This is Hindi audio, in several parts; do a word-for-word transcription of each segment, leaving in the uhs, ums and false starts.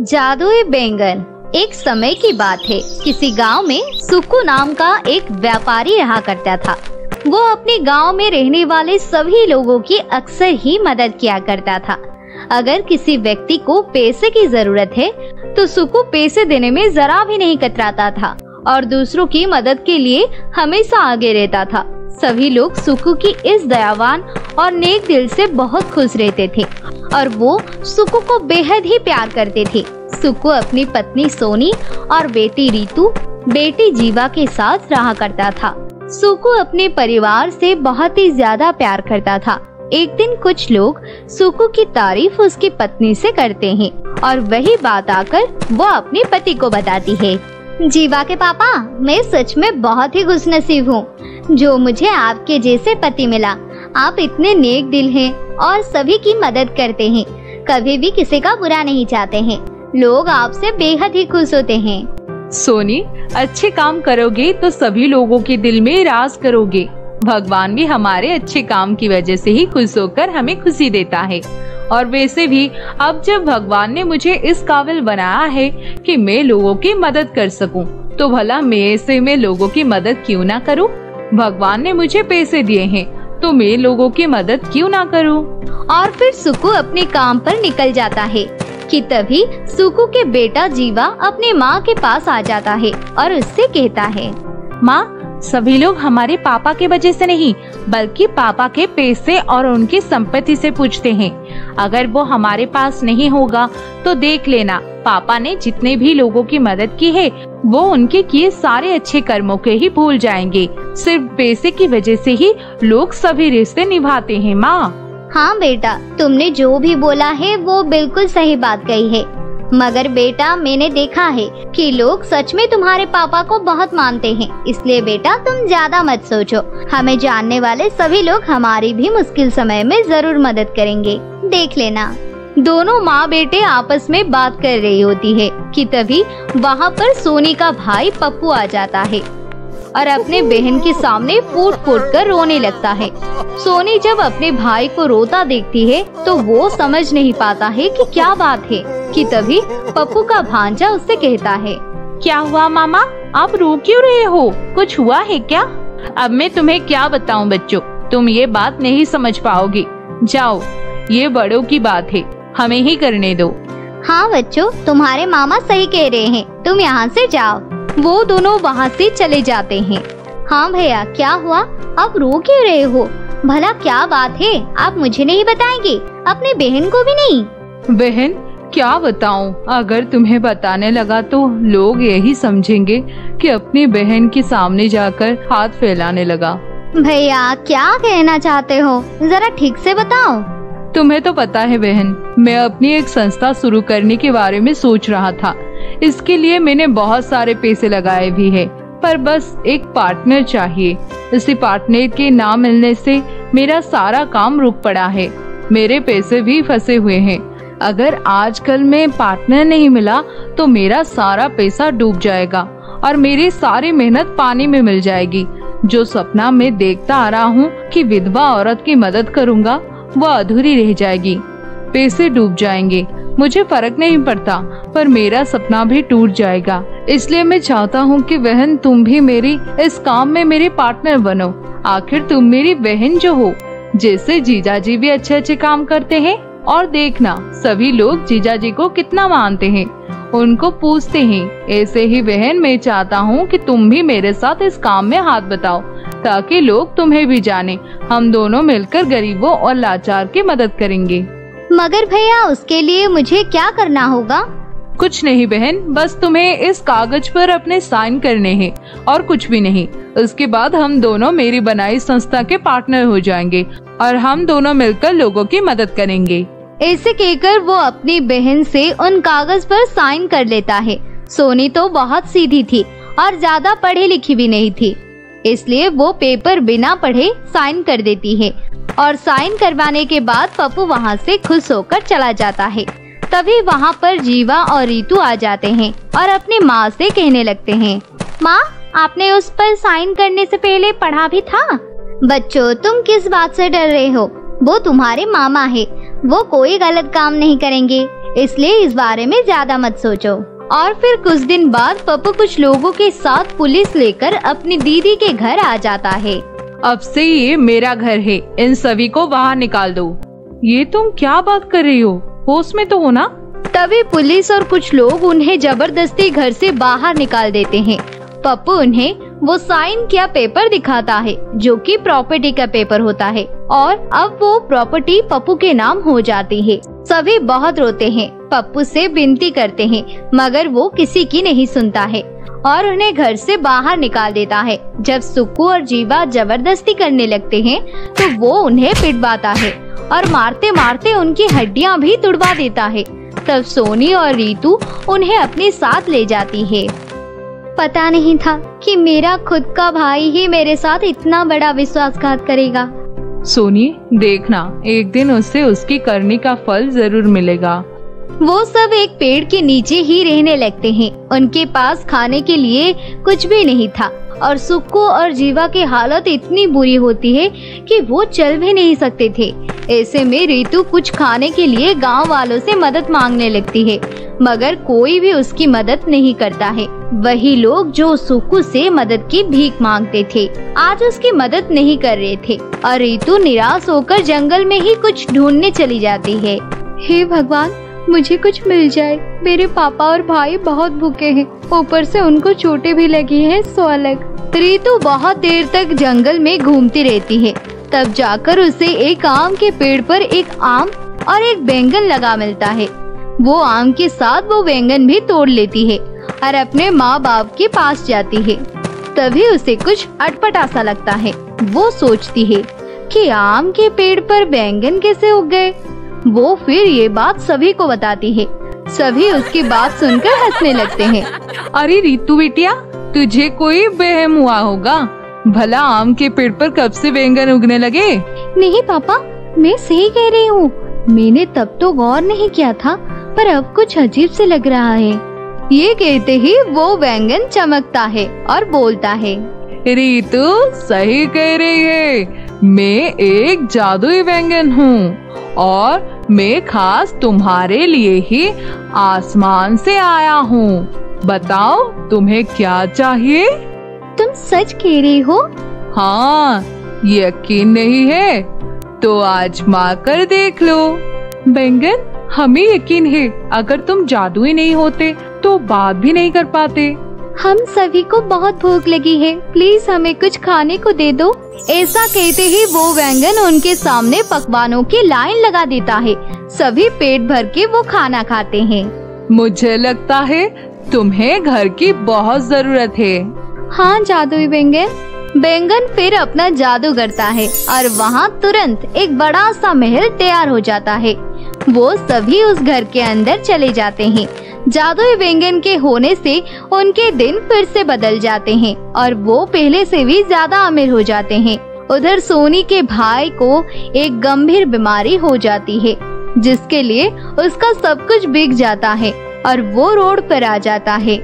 जादुई बैंगन। एक समय की बात है, किसी गांव में सुक्कू नाम का एक व्यापारी रहा करता था। वो अपने गांव में रहने वाले सभी लोगों की अक्सर ही मदद किया करता था। अगर किसी व्यक्ति को पैसे की जरूरत है तो सुक्कू पैसे देने में जरा भी नहीं कतराता था और दूसरों की मदद के लिए हमेशा आगे रहता था। सभी लोग सुक्कू की इस दयावान और नेक दिल से बहुत खुश रहते थे और वो सुक्कू को बेहद ही प्यार करते थे। सुक्कू अपनी पत्नी सोनी और बेटी रीतू, बेटी जीवा के साथ रहा करता था। सुक्कू अपने परिवार से बहुत ही ज्यादा प्यार करता था। एक दिन कुछ लोग सुक्कू की तारीफ उसकी पत्नी से करते हैं और वही बात आकर वो अपने पति को बताती है। जीवा के पापा, मैं सच में बहुत ही खुशनसीब हूँ जो मुझे आपके जैसे पति मिला। आप इतने नेक दिल हैं और सभी की मदद करते हैं, कभी भी किसी का बुरा नहीं चाहते हैं। लोग आपसे बेहद ही खुश होते हैं। सोनी, अच्छे काम करोगे तो सभी लोगों के दिल में राज करोगे। भगवान भी हमारे अच्छे काम की वजह से ही खुश होकर हमें खुशी देता है। और वैसे भी अब जब भगवान ने मुझे इस काबिल बनाया है कि मैं लोगों की मदद कर सकूं, तो भला मैं ऐसे में लोगों की मदद क्यों ना करूं? भगवान ने मुझे पैसे दिए हैं तो मैं लोगों की मदद क्यों ना करूं? और फिर सुक्कू अपने काम पर निकल जाता है कि तभी सुक्कू के बेटा जीवा अपने माँ के पास आ जाता है और उससे कहता है, माँ, सभी लोग हमारे पापा के वजह से नहीं बल्कि पापा के पैसे और उनकी संपत्ति से पूछते हैं। अगर वो हमारे पास नहीं होगा तो देख लेना, पापा ने जितने भी लोगों की मदद की है वो उनके किए सारे अच्छे कर्मों के ही भूल जाएंगे। सिर्फ पैसे की वजह से ही लोग सभी रिश्ते निभाते हैं। माँ, हाँ बेटा, तुमने जो भी बोला है वो बिल्कुल सही बात कही है। मगर बेटा, मैंने देखा है कि लोग सच में तुम्हारे पापा को बहुत मानते हैं, इसलिए बेटा तुम ज्यादा मत सोचो। हमें जानने वाले सभी लोग हमारी भी मुश्किल समय में जरूर मदद करेंगे, देख लेना। दोनों माँ बेटे आपस में बात कर रही होती है कि तभी वहाँ पर सोनी का भाई पप्पू आ जाता है और अपने बहन के सामने फूट फूट कर रोने लगता है। सोनी जब अपने भाई को रोता देखती है तो वो समझ नहीं पाता है कि क्या बात है कि तभी पप्पू का भांजा उससे कहता है, क्या हुआ मामा, आप रो क्यों रहे हो? कुछ हुआ है क्या? अब मैं तुम्हें क्या बताऊं बच्चों, तुम ये बात नहीं समझ पाओगे। जाओ, ये बड़ों की बात है, हमें ही करने दो। हाँ बच्चों, तुम्हारे मामा सही कह रहे हैं, तुम यहाँ से जाओ। वो दोनों वहाँ से चले जाते हैं। हाँ भैया, क्या हुआ? आप रो क्यों रहे हो? भला क्या बात है? आप मुझे नहीं बताएंगे, अपने बहन को भी नहीं? बहन, क्या बताऊं, अगर तुम्हें बताने लगा तो लोग यही समझेंगे कि अपनी बहन के सामने जाकर हाथ फैलाने लगा। भैया, क्या कहना चाहते हो? जरा ठीक से बताओ। तुम्हें तो पता है बहन, मैं अपनी एक संस्था शुरू करने के बारे में सोच रहा था। इसके लिए मैंने बहुत सारे पैसे लगाए भी हैं, पर बस एक पार्टनर चाहिए। इसी पार्टनर के ना मिलने से मेरा सारा काम रुक पड़ा है, मेरे पैसे भी फंसे हुए हैं। अगर आजकल मैं पार्टनर नहीं मिला तो मेरा सारा पैसा डूब जाएगा और मेरी सारी मेहनत पानी में मिल जाएगी। जो सपना मैं देखता आ रहा हूँ कि विधवा औरत की मदद करूँगा, वो अधूरी रह जाएगी। पैसे डूब जाएंगे, मुझे फर्क नहीं पड़ता, पर मेरा सपना भी टूट जाएगा। इसलिए मैं चाहता हूँ कि बहन, तुम भी मेरी इस काम में मेरे पार्टनर बनो। आखिर तुम मेरी बहन जो हो। जैसे जीजा जी भी अच्छे अच्छे काम करते हैं, और देखना सभी लोग जीजा जी को कितना मानते हैं, उनको पूछते हैं। ऐसे ही बहन, मैं चाहता हूँ कि तुम भी मेरे साथ इस काम में हाथ बटाओ, ताकि लोग तुम्हें भी जाने। हम दोनों मिलकर गरीबों और लाचार की मदद करेंगे। मगर भैया, उसके लिए मुझे क्या करना होगा? कुछ नहीं बहन, बस तुम्हें इस कागज पर अपने साइन करने हैं और कुछ भी नहीं। उसके बाद हम दोनों मेरी बनाई संस्था के पार्टनर हो जाएंगे और हम दोनों मिलकर लोगों की मदद करेंगे। ऐसे कहकर वो अपनी बहन से उन कागज पर साइन कर लेता है। सोनी तो बहुत सीधी थी और ज्यादा पढ़ी लिखी भी नहीं थी, इसलिए वो पेपर बिना पढ़े साइन कर देती है और साइन करवाने के बाद पप्पू वहाँ से खुश होकर चला जाता है। तभी वहाँ पर जीवा और रीतू आ जाते हैं और अपनी माँ से कहने लगते हैं, माँ, आपने उस पर साइन करने से पहले पढ़ा भी था? बच्चों, तुम किस बात से डर रहे हो? वो तुम्हारे मामा है, वो कोई गलत काम नहीं करेंगे। इसलिए इस बारे में ज्यादा मत सोचो। और फिर कुछ दिन बाद पप्पू कुछ लोगों के साथ पुलिस लेकर अपनी दीदी के घर आ जाता है। अब से ये मेरा घर है, इन सभी को बाहर निकाल दो। ये तुम क्या बात कर रही हो, होश में तो हो ना। तभी पुलिस और कुछ लोग उन्हें जबरदस्ती घर से बाहर निकाल देते हैं। पप्पू उन्हें वो साइन किया पेपर दिखाता है जो कि प्रॉपर्टी का पेपर होता है, और अब वो प्रॉपर्टी पप्पू के नाम हो जाती है। सभी बहुत रोते हैं, पप्पू से विनती करते हैं, मगर वो किसी की नहीं सुनता है और उन्हें घर से बाहर निकाल देता है। जब सुक्कू और जीवा जबरदस्ती करने लगते हैं तो वो उन्हें पिटवाता है और मारते मारते उनकी हड्डियां भी तुड़वा देता है। तब सोनी और रीतू उन्हें अपने साथ ले जाती है। पता नहीं था कि मेरा खुद का भाई ही मेरे साथ इतना बड़ा विश्वासघात करेगा। सोनी, देखना एक दिन उससे उसकी करनी का फल जरूर मिलेगा। वो सब एक पेड़ के नीचे ही रहने लगते हैं। उनके पास खाने के लिए कुछ भी नहीं था और सुक्कू और जीवा की हालत इतनी बुरी होती है कि वो चल भी नहीं सकते थे। ऐसे में रीतू कुछ खाने के लिए गांव वालों से मदद मांगने लगती है, मगर कोई भी उसकी मदद नहीं करता है। वही लोग जो सुक्कू से मदद की भीख मांगते थे, आज उसकी मदद नहीं कर रहे थे और रीतू निराश होकर जंगल में ही कुछ ढूंढने चली जाती है। हे भगवान, मुझे कुछ मिल जाए, मेरे पापा और भाई बहुत भूखे हैं, ऊपर से उनको चोटें भी लगी हैं, सो अलग। रीतू बहुत देर तक जंगल में घूमती रहती है। तब जाकर उसे एक आम के पेड़ पर एक आम और एक बैंगन लगा मिलता है। वो आम के साथ वो बैंगन भी तोड़ लेती है और अपने माँ बाप के पास जाती है। तभी उसे कुछ अटपटा सा लगता है। वो सोचती है कि आम के पेड़ पर बैंगन कैसे उग गए। वो फिर ये बात सभी को बताती है। सभी उसकी बात सुनकर हंसने लगते हैं। अरे रीतू बेटिया, तुझे कोई बहम हुआ होगा, भला आम के पेड़ पर कब से बैंगन उगने लगे। नहीं पापा, मैं सही कह रही हूँ, मैंने तब तो गौर नहीं किया था, पर अब कुछ अजीब से लग रहा है। ये कहते ही वो बैंगन चमकता है और बोलता है, रीतू सही कह रही है, मैं एक जादुई बैंगन हूँ और मैं खास तुम्हारे लिए ही आसमान से आया हूँ। बताओ तुम्हें क्या चाहिए। तुम सच कह रही हो। हाँ, यकीन नहीं है तो आजमा कर देख लो। बैंगन, हमें यकीन है अगर तुम जादुई नहीं होते तो बात भी नहीं कर पाते। हम सभी को बहुत भूख लगी है, प्लीज हमें कुछ खाने को दे दो। ऐसा कहते ही वो बैंगन उनके सामने पकवानों की लाइन लगा देता है। सभी पेट भर के वो खाना खाते हैं। मुझे लगता है तुम्हें घर की बहुत जरूरत है। हाँ जादुई बैंगन। बैंगन फिर अपना जादू करता है और वहाँ तुरंत एक बड़ा सा महल तैयार हो जाता है। वो सभी उस घर के अंदर चले जाते हैं। जादुई बैंगन के होने से उनके दिन फिर से बदल जाते हैं और वो पहले से भी ज्यादा अमीर हो जाते हैं। उधर सोनी के भाई को एक गंभीर बीमारी हो जाती है, जिसके लिए उसका सब कुछ बिक जाता है और वो रोड पर आ जाता है।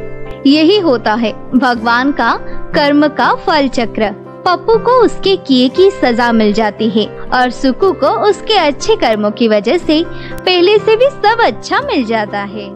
यही होता है भगवान का कर्म का फल चक्र। पप्पू को उसके किए की सजा मिल जाती है और सुक्कू को उसके अच्छे कर्मों की वजह से पहले से भी सब अच्छा मिल जाता है।